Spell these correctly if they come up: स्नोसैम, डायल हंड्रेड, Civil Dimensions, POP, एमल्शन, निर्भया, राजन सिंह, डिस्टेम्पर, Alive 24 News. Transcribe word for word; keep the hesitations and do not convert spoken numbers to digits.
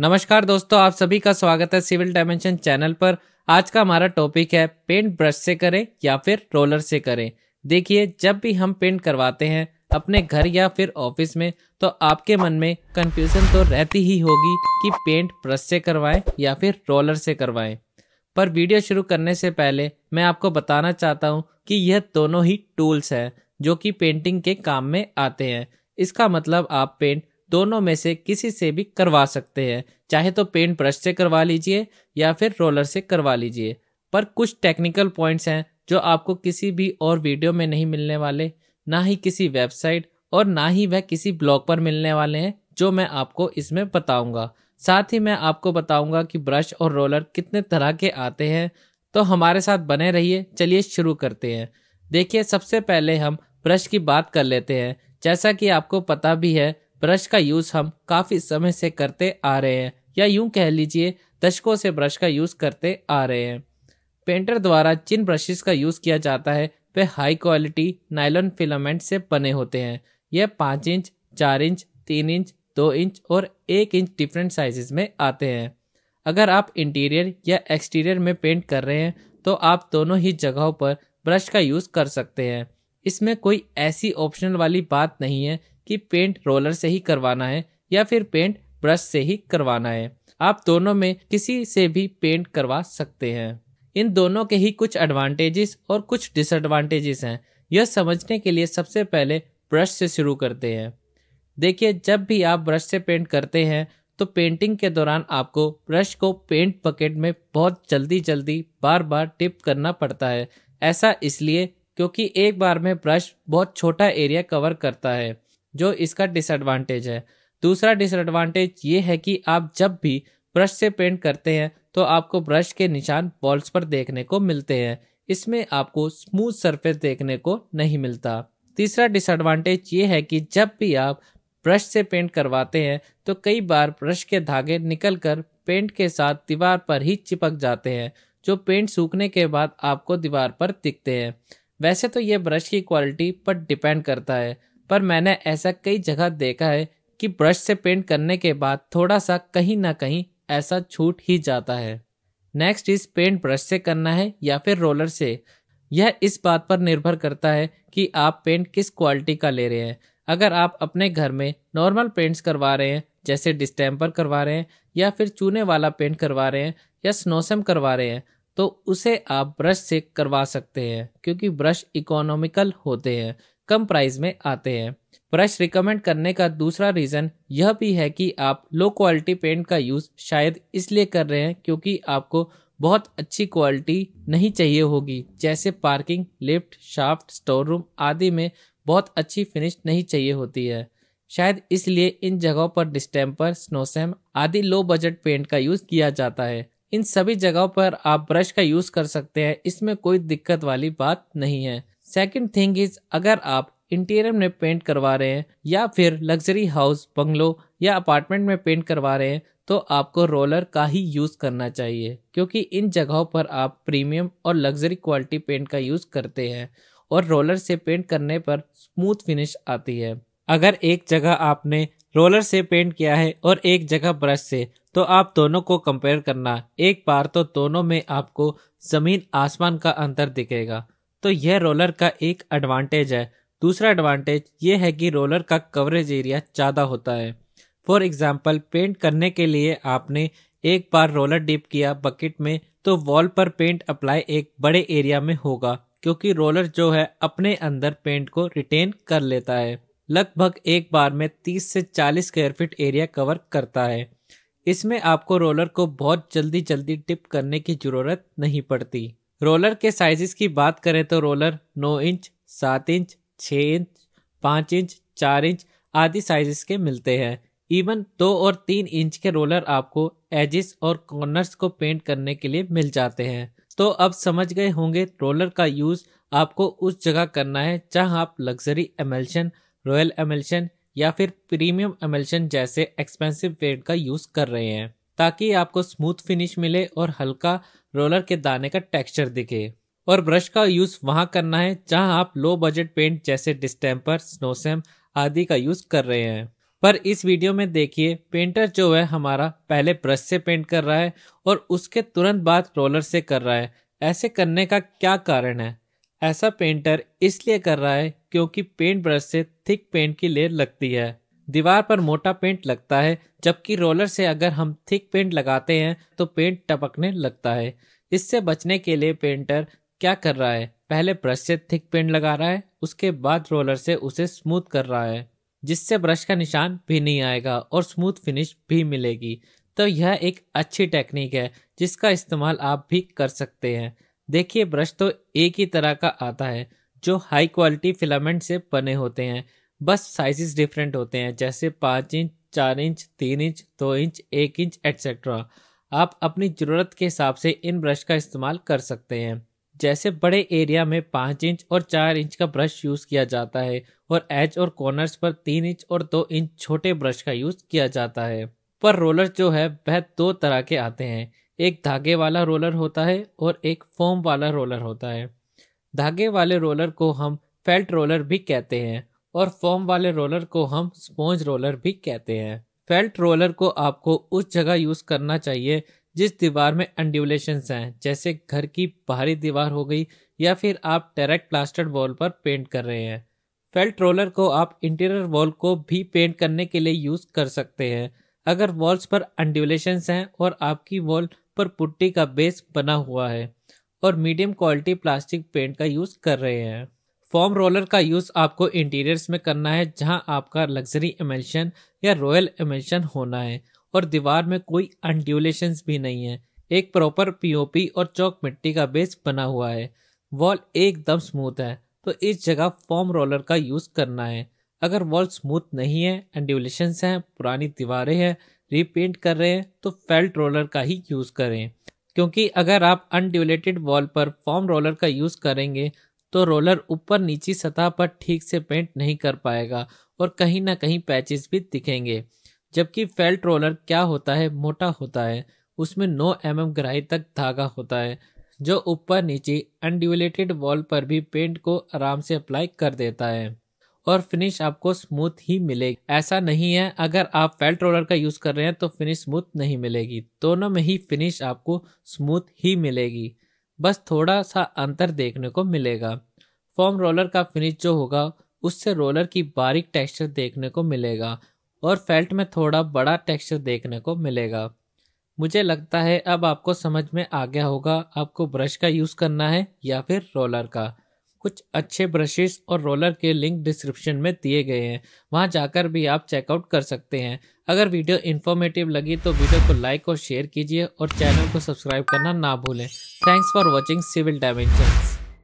नमस्कार दोस्तों, आप सभी का स्वागत है सिविल डायमेंशन चैनल पर। आज का हमारा टॉपिक है पेंट ब्रश से करें या फिर रोलर से करें। देखिए, जब भी हम पेंट करवाते हैं अपने घर या फिर ऑफिस में तो आपके मन में कंफ्यूजन तो रहती ही होगी कि पेंट ब्रश से करवाएं या फिर रोलर से करवाएं। पर वीडियो शुरू करने से पहले मैं आपको बताना चाहता हूँ कि यह दोनों ही टूल्स हैं जो कि पेंटिंग के काम में आते हैं। इसका मतलब आप पेंट दोनों में से किसी से भी करवा सकते हैं, चाहे तो पेंट ब्रश से करवा लीजिए या फिर रोलर से करवा लीजिए। पर कुछ टेक्निकल पॉइंट्स हैं जो आपको किसी भी और वीडियो में नहीं मिलने वाले, ना ही किसी वेबसाइट और ना ही वह किसी ब्लॉग पर मिलने वाले हैं जो मैं आपको इसमें बताऊंगा। साथ ही मैं आपको बताऊंगा कि ब्रश और रोलर कितने तरह के आते हैं, तो हमारे साथ बने रहिए। चलिए शुरू करते हैं। देखिए, सबसे पहले हम ब्रश की बात कर लेते हैं। जैसा कि आपको पता भी है, ब्रश का यूज़ हम काफ़ी समय से करते आ रहे हैं, या यूं कह लीजिए दशकों से ब्रश का यूज़ करते आ रहे हैं। पेंटर द्वारा जिन ब्रशेस का यूज़ किया जाता है वे हाई क्वालिटी नायलॉन फिलामेंट से बने होते हैं। यह पाँच इंच, चार इंच, तीन इंच, दो इंच और एक इंच डिफरेंट साइजेस में आते हैं। अगर आप इंटीरियर या एक्सटीरियर में पेंट कर रहे हैं तो आप दोनों ही जगहों पर ब्रश का यूज़ कर सकते हैं। इसमें कोई ऐसी ऑप्शनल वाली बात नहीं है कि पेंट रोलर से ही करवाना है या फिर पेंट ब्रश से ही करवाना है। आप दोनों में किसी से भी पेंट करवा सकते हैं। इन दोनों के ही कुछ एडवांटेजेस और कुछ डिसएडवांटेजेस हैं। यह समझने के लिए सबसे पहले ब्रश से शुरू करते हैं। देखिए, जब भी आप ब्रश से पेंट करते हैं तो पेंटिंग के दौरान आपको ब्रश को पेंट बकेट में बहुत जल्दी जल्दी बार बार डिप करना पड़ता है। ऐसा इसलिए क्योंकि एक बार में ब्रश बहुत छोटा एरिया कवर करता है, जो इसका डिसएडवांटेज है। दूसरा डिसएडवांटेज ये है कि आप जब भी ब्रश से पेंट करते हैं तो आपको ब्रश के निशान वॉल्स पर देखने को मिलते हैं। इसमें आपको स्मूथ सरफेस देखने को नहीं मिलता। तीसरा डिसएडवांटेज ये है कि जब भी आप ब्रश से पेंट करवाते हैं तो कई बार ब्रश के धागे निकलकर पेंट के साथ दीवार पर ही चिपक जाते हैं, जो पेंट सूखने के बाद आपको दीवार पर दिखते हैं। वैसे तो ये ब्रश की क्वालिटी पर डिपेंड करता है, पर मैंने ऐसा कई जगह देखा है कि ब्रश से पेंट करने के बाद थोड़ा सा कहीं ना कहीं ऐसा छूट ही जाता है। नेक्स्ट इस पेंट ब्रश से करना है या फिर रोलर से। यह इस बात पर निर्भर करता है कि आप पेंट किस क्वालिटी का ले रहे हैं। अगर आप अपने घर में नॉर्मल पेंट्स करवा रहे हैं, जैसे डिस्टेम्पर करवा रहे हैं या फिर चूने वाला पेंट करवा रहे हैं या स्नोसम करवा रहे हैं, तो उसे आप ब्रश से करवा सकते हैं, क्योंकि ब्रश इकोनॉमिकल होते हैं, कम प्राइस में आते हैं। ब्रश रिकमेंड करने का दूसरा रीज़न यह भी है कि आप लो क्वालिटी पेंट का यूज़ शायद इसलिए कर रहे हैं क्योंकि आपको बहुत अच्छी क्वालिटी नहीं चाहिए होगी। जैसे parking, lift, shaft, store room आदि में बहुत अच्छी फिनिश नहीं चाहिए होती है। शायद इसलिए इन जगहों पर डिस्टेम्पर, स्नोसैम आदि लो बजट पेंट का यूज़ किया जाता है। इन सभी जगहों पर आप ब्रश का यूज़ कर सकते हैं, इसमें कोई दिक्कत वाली बात नहीं है। सेकेंड थिंग इज, अगर आप इंटीरियर में पेंट करवा रहे हैं या फिर लग्जरी हाउस, बंगलो या अपार्टमेंट में पेंट करवा रहे हैं तो आपको रोलर का ही यूज़ करना चाहिए, क्योंकि इन जगहों पर आप प्रीमियम और लग्जरी क्वालिटी पेंट का यूज़ करते हैं और रोलर से पेंट करने पर स्मूथ फिनिश आती है। अगर एक जगह आपने रोलर से पेंट किया है और एक जगह ब्रश से, तो आप दोनों को कंपेयर करना। एक बार तो दोनों में आपको ज़मीन आसमान का अंतर दिखेगा। तो यह रोलर का एक एडवांटेज है। दूसरा एडवांटेज ये है कि रोलर का कवरेज एरिया ज़्यादा होता है। फॉर एग्जांपल, पेंट करने के लिए आपने एक बार रोलर डिप किया बकेट में तो वॉल पर पेंट अप्लाई एक बड़े एरिया में होगा, क्योंकि रोलर जो है अपने अंदर पेंट को रिटेन कर लेता है। लगभग एक बार में तीस से चालीस स्क्वायर फीट एरिया कवर करता है। इसमें आपको रोलर को बहुत जल्दी जल्दी डिप करने की ज़रूरत नहीं पड़ती। रोलर के साइजेस की बात करें तो रोलर नौ इंच, सात इंच, छह इंच, पाँच इंच, चार इंच आदि साइजेस के मिलते हैं। इवन दो और तीन इंच के रोलर आपको एजेस और कॉर्नर्स को पेंट करने के लिए मिल जाते हैं। तो अब समझ गए होंगे, रोलर का यूज़ आपको उस जगह करना है जहां आप लग्जरी एमल्शन, रॉयल एमल्शन या फिर प्रीमियम एमल्शन जैसे एक्सपेंसिव पेंट का यूज़ कर रहे हैं, ताकि आपको स्मूथ फिनिश मिले और हल्का रोलर के दाने का टेक्सचर दिखे। और ब्रश का यूज़ वहाँ करना है जहाँ आप लो बजट पेंट जैसे डिस्टेम्पर, स्नोसैम आदि का यूज़ कर रहे हैं। पर इस वीडियो में देखिए पेंटर जो है हमारा पहले ब्रश से पेंट कर रहा है और उसके तुरंत बाद रोलर से कर रहा है। ऐसे करने का क्या कारण है? ऐसा पेंटर इसलिए कर रहा है क्योंकि पेंट ब्रश से थिक पेंट की लेयर लगती है, दीवार पर मोटा पेंट लगता है, जबकि रोलर से अगर हम थिक पेंट लगाते हैं तो पेंट टपकने लगता है। इससे बचने के लिए पेंटर क्या कर रहा है, पहले ब्रश से थिक पेंट लगा रहा है, उसके बाद रोलर से उसे स्मूथ कर रहा है, जिससे ब्रश का निशान भी नहीं आएगा और स्मूथ फिनिश भी मिलेगी। तो यह एक अच्छी टेक्निक है जिसका इस्तेमाल आप भी कर सकते हैं। देखिए ब्रश तो एक ही तरह का आता है जो हाई क्वालिटी फिलामेंट से बने होते हैं, बस साइजेस डिफरेंट होते हैं, जैसे पाँच इंच, चार इंच, तीन इंच, दो इंच, एक इंच एट्सेट्रा। आप अपनी ज़रूरत के हिसाब से इन ब्रश का इस्तेमाल कर सकते हैं। जैसे बड़े एरिया में पाँच इंच और चार इंच का ब्रश यूज़ किया जाता है और एज और कॉर्नर्स पर तीन इंच और दो इंच छोटे ब्रश का यूज़ किया जाता है। पर रोलर जो है वह दो तरह के आते हैं, एक धागे वाला रोलर होता है और एक फोम वाला रोलर होता है। धागे वाले रोलर को हम फेल्ट रोलर भी कहते हैं और फोम वाले रोलर को हम स्पॉन्ज रोलर भी कहते हैं। फेल्ट रोलर को आपको उस जगह यूज़ करना चाहिए जिस दीवार में अंड्यूलेशंस हैं, जैसे घर की बाहरी दीवार हो गई या फिर आप डायरेक्ट प्लास्टर्ड वॉल पर पेंट कर रहे हैं। फेल्ट रोलर को आप इंटीरियर वॉल को भी पेंट करने के लिए यूज़ कर सकते हैं। अगर वॉल्स पर अंड्यूलेशंस हैं और आपकी वॉल पर पुट्टी का बेस बना हुआ है और मीडियम क्वालिटी प्लास्टिक पेंट का यूज़ कर रहे हैं। फोम रोलर का यूज़ आपको इंटीरियर्स में करना है जहां आपका लग्जरी एमल्शन या रॉयल एमल्शन होना है और दीवार में कोई अंड्यूलेशंस भी नहीं है, एक प्रॉपर पीओपी और चौक मिट्टी का बेस बना हुआ है, वॉल एकदम स्मूथ है, तो इस जगह फोम रोलर का यूज़ करना है। अगर वॉल स्मूथ नहीं है, अंड्यूलेशंस हैं, पुरानी दीवारें हैं, रीपेंट कर रहे हैं, तो फेल्ट रोलर का ही यूज़ करें, क्योंकि अगर आप अंड्यूलेटेड वॉल पर फोम रोलर का यूज़ करेंगे तो रोलर ऊपर नीची सतह पर ठीक से पेंट नहीं कर पाएगा और कहीं ना कहीं पैचेस भी दिखेंगे। जबकि फेल्ट रोलर क्या होता है, मोटा होता है, उसमें नौ एम एम गहराई तक धागा होता है जो ऊपर नीचे अनड्यूलेटेड वॉल पर भी पेंट को आराम से अप्लाई कर देता है और फिनिश आपको स्मूथ ही मिलेगी। ऐसा नहीं है अगर आप फेल्ट रोलर का यूज़ कर रहे हैं तो फिनिश स्मूथ नहीं मिलेगी, दोनों में ही फिनिश आपको स्मूथ ही मिलेगी, बस थोड़ा सा अंतर देखने को मिलेगा। फोम रोलर का फिनिश जो होगा उससे रोलर की बारीक टेक्सचर देखने को मिलेगा और फेल्ट में थोड़ा बड़ा टेक्सचर देखने को मिलेगा। मुझे लगता है अब आपको समझ में आ गया होगा आपको ब्रश का यूज़ करना है या फिर रोलर का। कुछ अच्छे ब्रशेस और रोलर के लिंक डिस्क्रिप्शन में दिए गए हैं, वहां जाकर भी आप चेकआउट कर सकते हैं। अगर वीडियो इन्फॉर्मेटिव लगी तो वीडियो को लाइक और शेयर कीजिए और चैनल को सब्सक्राइब करना ना भूलें। Thanks for watching civil dimensions.